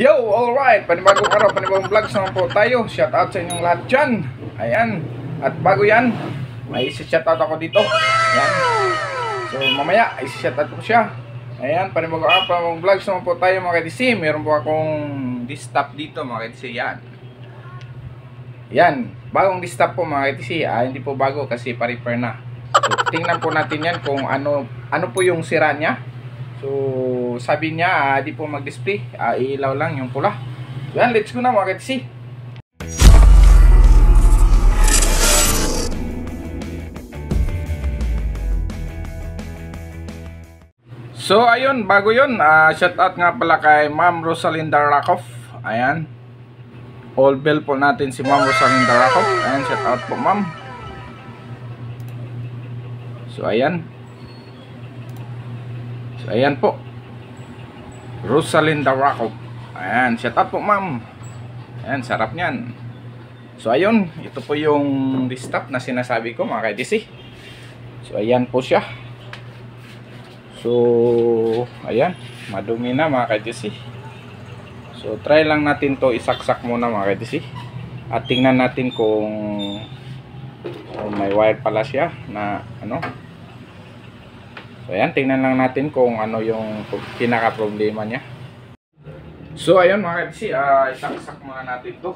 Yo, alright, panibagong araw, panibagong vlog sa mga po tayo. Shout out sa inyong lahat dyan. Ayan, at bago yan, may isi-shout out ako dito. Ayan. So mamaya, isi-shout out ko siya. Ayan, panibagong araw, panibagong vlog sa mga po tayo mga KDC. Meron po akong distap dito mga KDC, yan. Yan, bagong distap po mga KDC. Hindi po bago kasi pa-repair na. So, tingnan po natin yan kung ano po yung sira niya. So, sabi niya, di po mag-display, ilaw lang yung pula. So, yan, let's go na mga KDC. So, ayun, bago yun, shout out nga pala kay Ma'am Rosalinda Rakof. Ayan, all bell po natin si Ma'am Rosalinda Rakof. Ayan, shout out po ma'am. So, ayan. So, ayan po, Rosalinda Rakof. Ayan, shout out po ma'am. Ayan, sarap niyan. So ayun, ito po yung distap na sinasabi ko mga KDC. So ayan po siya. So ayan, madumi na mga KDC. So try lang natin to isaksak muna mga KDC. At tingnan natin kung may wire pala siya na ano. So ayan, tingnan lang natin kung ano yung pinaka-problema niya. So ayun mga KDC, isaksak muna natin to.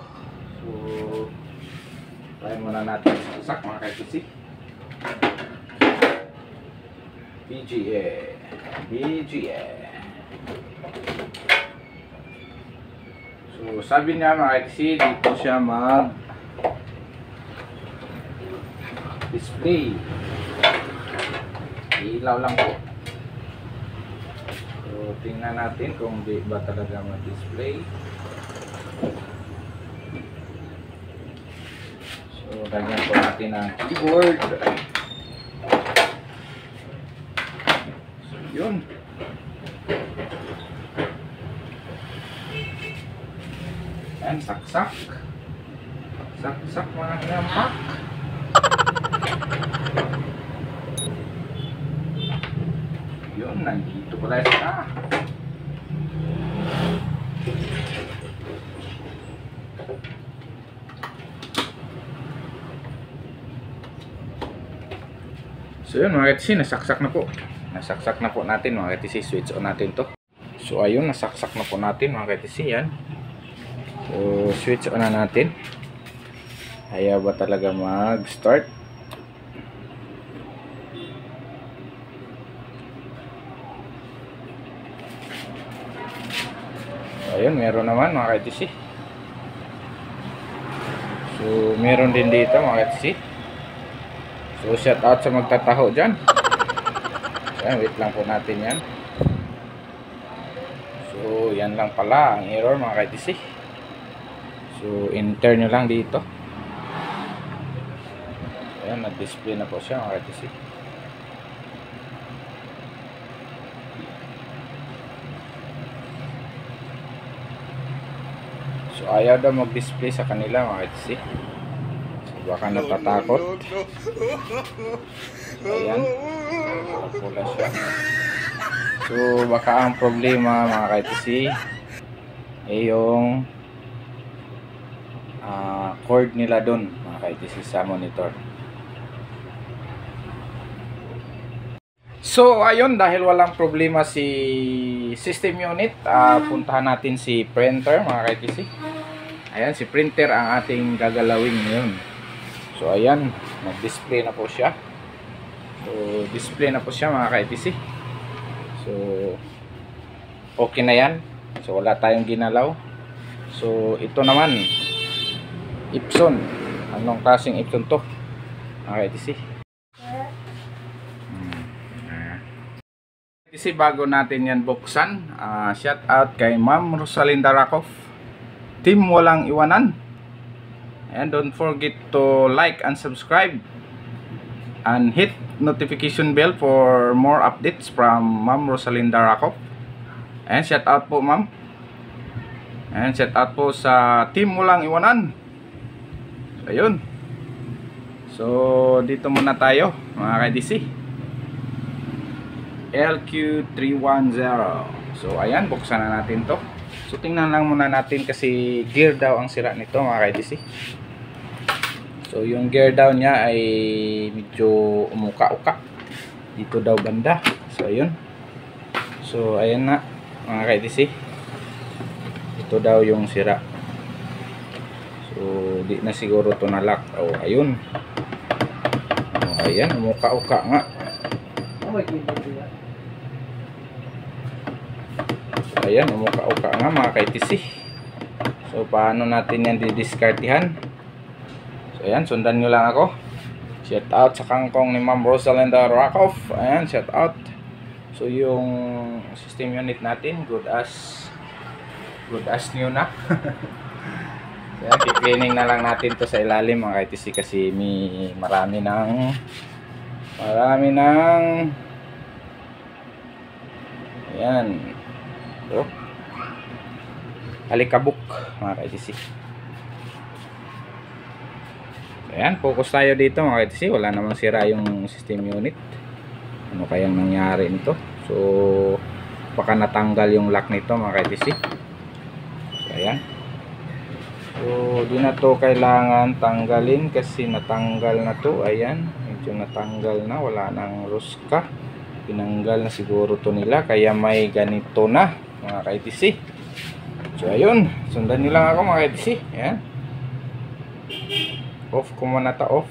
So try muna natin isaksak mga KDC. BGA. So sabi niya mga KDC, dito siya mag-display. Ilaw lang po. So tingnan natin kung di ba talaga mag-display. So lagyan po natin ang keyboard. So yun. And saksak. Saksak mga hinamak. Yun, nandito pala siya. So yun mga KDC, nasaksak na po. Nasaksak na po natin mga KDC, switch on natin to. So ayun, nasaksak na po natin mga KDC, yan. So switch on na natin. Kaya ba talaga mag-start? Ayun, meron naman mga KDC. So, meron din dito mga KDC. So, shout out sa magtataho dyan. Ayan, wait lang po natin yan. So, yan lang pala ang error mga KDC. So, enter nyo lang dito. Ayan, nag-display na po siya mga KDC. So ayaw daw mag-display sa kanila mga KDC. So baka natatakot. Ayan, nakapula siya. So baka ang problema mga KDC ay yung cord nila dun mga KDC sa monitor. So ayun, dahil walang problema si system unit, puntahan natin si printer mga KDC. Ayan, si printer ang ating gagalawin ngayon. So ayan, mag-display na po siya. So display na po siya mga KDC. So okay na yan. So wala tayong ginalaw. So ito naman, Epson. Anong klaseng Epson to mga KDC? Kasi bago natin yan buksan, shout out kay Ma'am Rosalinda Rakof, team walang iwanan. And don't forget to like and subscribe and hit notification bell for more updates from Ma'am Rosalinda Rakof. And shout out po ma'am. And shout out po sa team walang iwanan. So, ayun. So dito muna tayo mga KDC. LQ310. So ayan, buksan na natin to. So tingnan lang muna natin kasi gear daw ang sira nito mga kaidisi. So yung gear down niya ay medyo umuka-uka dito daw banda. So ayun. So ayan na mga kaidisi. Ito daw yung sira. So di na siguro to nalak. Oh ayun. Oh ayan, umuka-uka nga. Ayan, umuka-uka nga mga kaitisi. So paano natin yan didiskartihan? So ayan, sundan nyo lang ako. Shout out sa kangkong ni Ma'am Rosalinda Rakof. Ayan, shout out. So yung system unit natin, good as new na. So ayan, i-cleaning na lang natin to sa ilalim mga kaitisi kasi may marami ng ayan, so alikabok mga kaitisi. Ayan, focus tayo dito mga kaitisi. Wala namang sira yung system unit. Ano kayang nangyari nito? So baka natanggal yung lock nito mga kaitisi. So ayan, so di na to kailangan tanggalin kasi natanggal na to. Ayan, yung natanggal na, wala nang ruska, pinanggal na siguro to nila kaya may ganito na mga kaitisi. So ayun, sundan nyo lang ako mga kaitisi. Ayan, off ko muna ta off.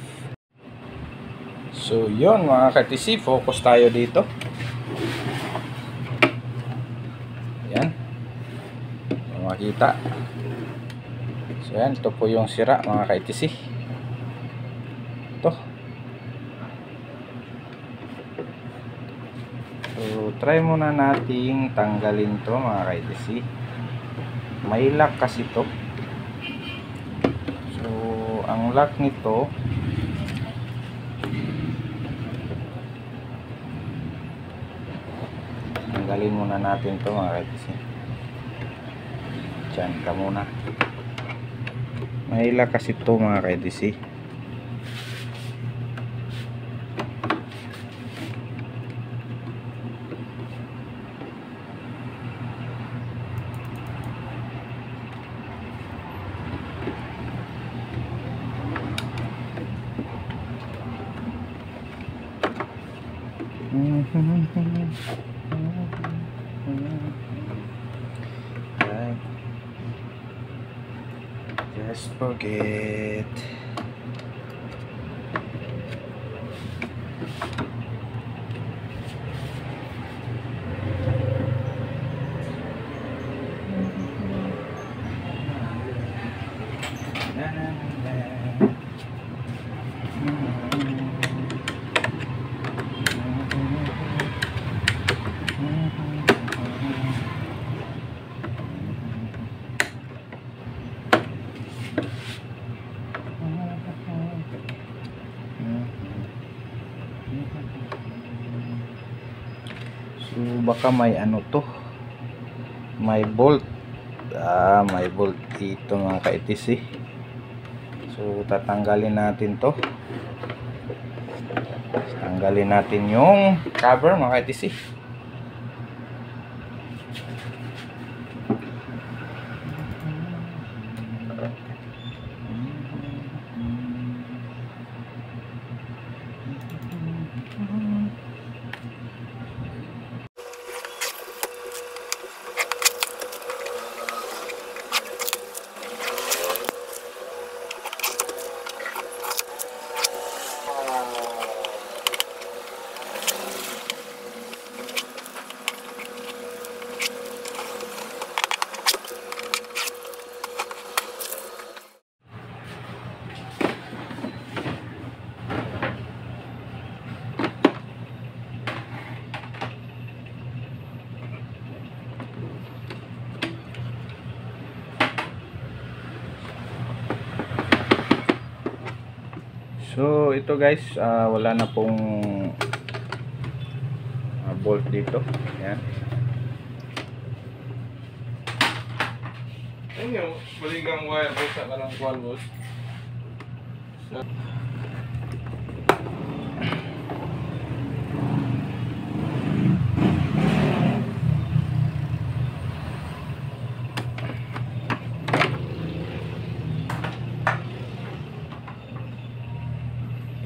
So yun mga kaitisi, focus tayo dito. Ayan, makita. So ayan, ito po yung sira mga kaitisi. Ito. So, try muna nating tanggalin to mga kaitisi. May lock kasi to. So, ang lock nito, tanggalin muna natin to mga kaitisi. Diyan ka muna. May lock kasi to mga kaitisi. Just forget. So baka may ano to, may bolt dito mga kaitisi. So tatanggalin natin to, tanggalin natin yung cover mga kaitisi. So ito guys, wala na pong bolt dito. Ayan. Ayun, maligang wire boss at walang wall boss.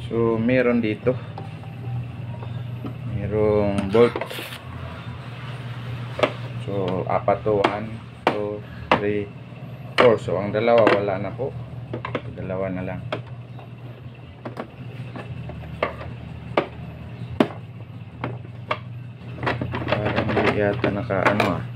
So meron dito, merong bolt. So apat to, 1, 2, 3, 4. So ang dalawa wala na po, dalawa na lang. Parang hindi yata nakaano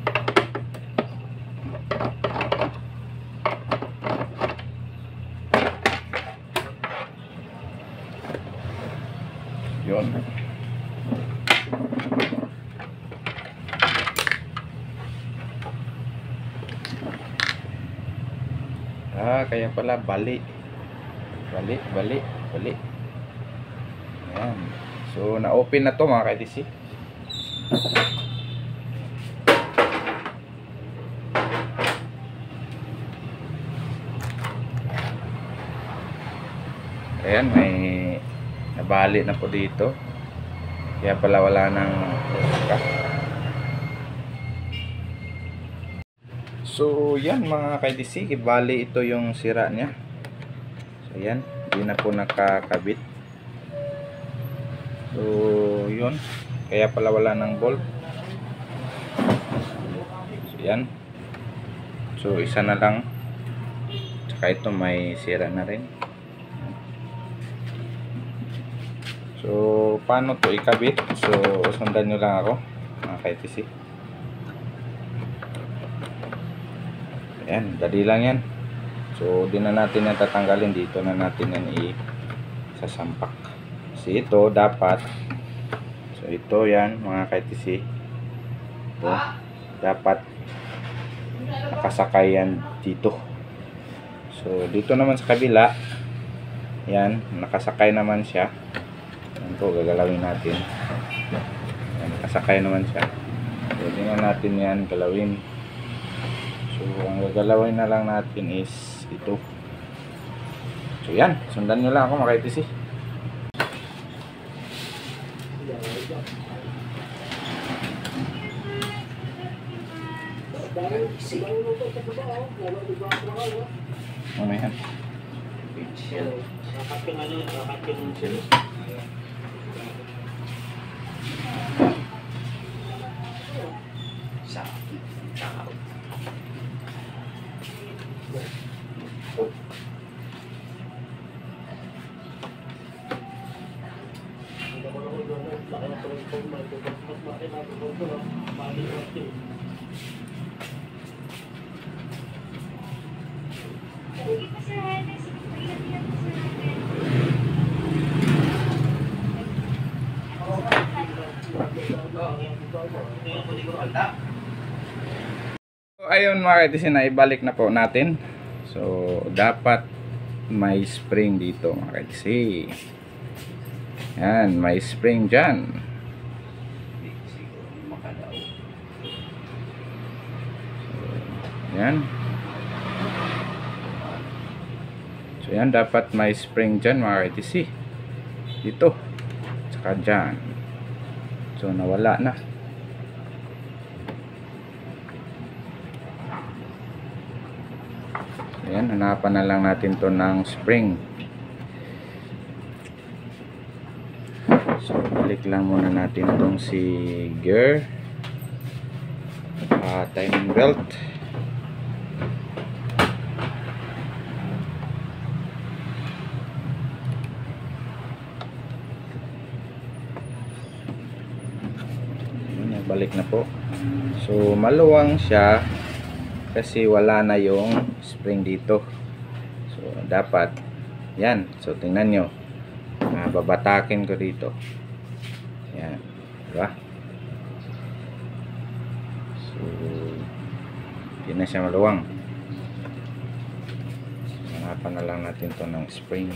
Yun. Ah, kaya pala balik. Ayan. So na-open na to mga ka-DC. Ayan, may nabalik na po dito, kaya pala wala nang bukas. So yan mga ka-DC, ibali ito yung sira nya. So yan, hindi na po nakakabit. So yun, kaya pala wala nang bolt. So yan, so isa na lang, tsaka ito may sira na rin. So paano to ikabit? So sundan nyo lang ako mga ka-ETC. Ayan, dali lang yan. So di na natin yan tatanggalin, dito na natin yan isasampak. Kasi ito dapat, so ito yan mga ka-ETC, ito dapat nakasakay yan dito. So dito naman sa kabila, yan nakasakay naman siya. Ito gagalawin natin. Ayan, kasakay naman siya. Pwede na natin yan galawin. So ang gagalawin na lang natin is ito. So yan, sundan nyo lang ako mga ka-ETC. Ayan. Ayun mga ka-ETC, na ibalik na po natin. So dapat may spring dito mga ka-ETC. Yan, may spring dyan. Yan. So yan, dapat may spring dyan mga ka-ETC. Dito, tsaka dyan. So nawala na. Ayan, hanapan na lang natin to ng spring. So balik lang muna natin tong si gear, timing belt. Ayan, balik na po. So maluwang siya kasi wala na yung spring dito. So dapat yan. So tingnan nyo, babatakin ko dito. Yan, diba? So hindi na siya maluwang. Hanapan na lang natin to ng spring,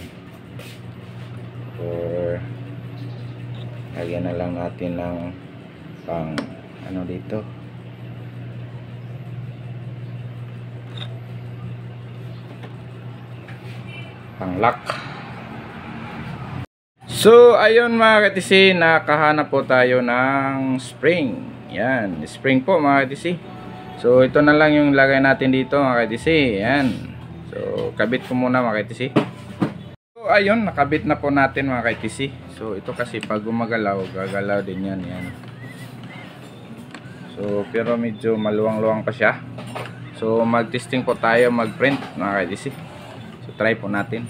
or lagyan na lang natin ng pang ano dito. Pang-lock. So ayun mga ka-ETC, nakahanap po tayo ng spring. Yan, spring po mga ka-ETC. So ito na lang yung lagay natin dito mga ka-ETC. Yan. So kabit ko muna mga ka-ETC. So So ayun, nakabit na po natin mga ka-ETC. So ito kasi pag gumagalaw, gagalaw din yan, yan. So pero medyo maluwang-luwang pa siya. So mag-testing po tayo, mag-print mga ka-ETC. So try po natin.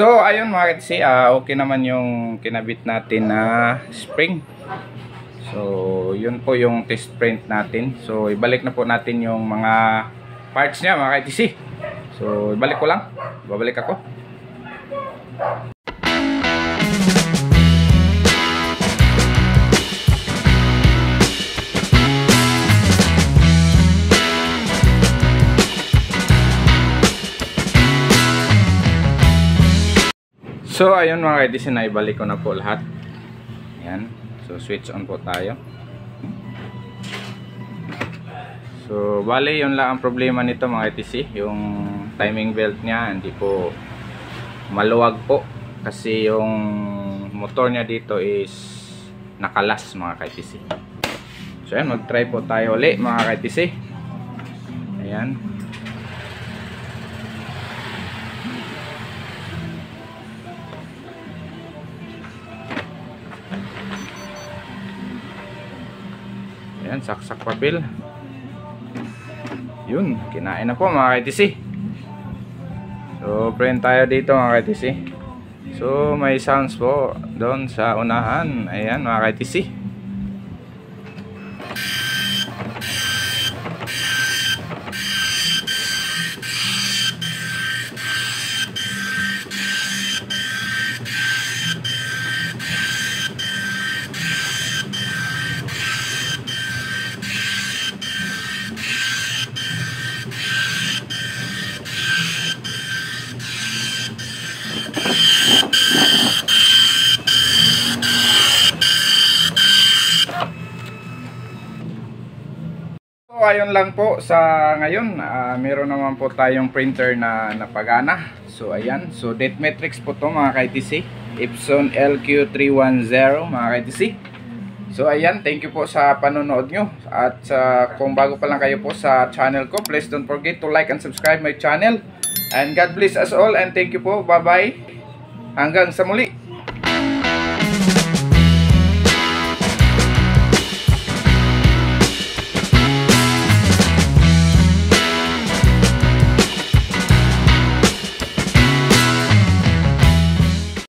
So ayun mga ka-ETC, okay naman yung kinabit natin na spring. So yun po yung test print natin. So ibalik na po natin yung mga parts niya mga ka-ETC. So ibalik ko lang, babalik ako. So ayun mga ka-ETC, na ibalik ko na po lahat. Ayan. So switch on po tayo. So bali yun lang ang problema nito mga ka-ETC, yung timing belt niya hindi po maluwag po kasi yung motor niya dito is nakalas mga ka-ETC. So ayan, mag-try po tayo ulit mga ka-ETC. Ayan. Ayan, saksak papel. Yun, kinain na po mga ka-ETC. So, print tayo dito mga ka-ETC. So, may sounds po doon sa unahan. Ayan mga ka-ETC. Ayun lang po sa ngayon, meron naman po tayong printer na napagana. So ayan, so date matrix po to mga ka-ETC, Epson LQ310 mga ka-ETC. So ayan, thank you po sa panonood nyo. At kung bago pa lang kayo po sa channel ko, please don't forget to like and subscribe my channel. And God bless us all and thank you po, bye bye. Hanggang sa muli.